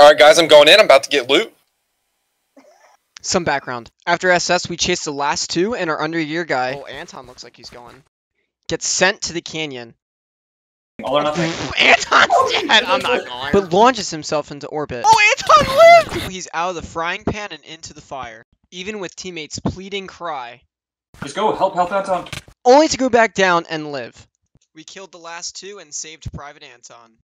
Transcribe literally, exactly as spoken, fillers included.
Alright guys, I'm going in. I'm about to get loot. Some background. After S S, we chase the last two and our under-year guy. Oh, Anton looks like he's going. Gets sent to the canyon. All or nothing. Anton's dead! I'm not going. But launches himself into orbit. Oh, Anton lived! He's out of the frying pan and into the fire. Even with teammates' pleading cry. Just go. Help, help Anton. Only to go back down and live. We killed the last two and saved Private Anton.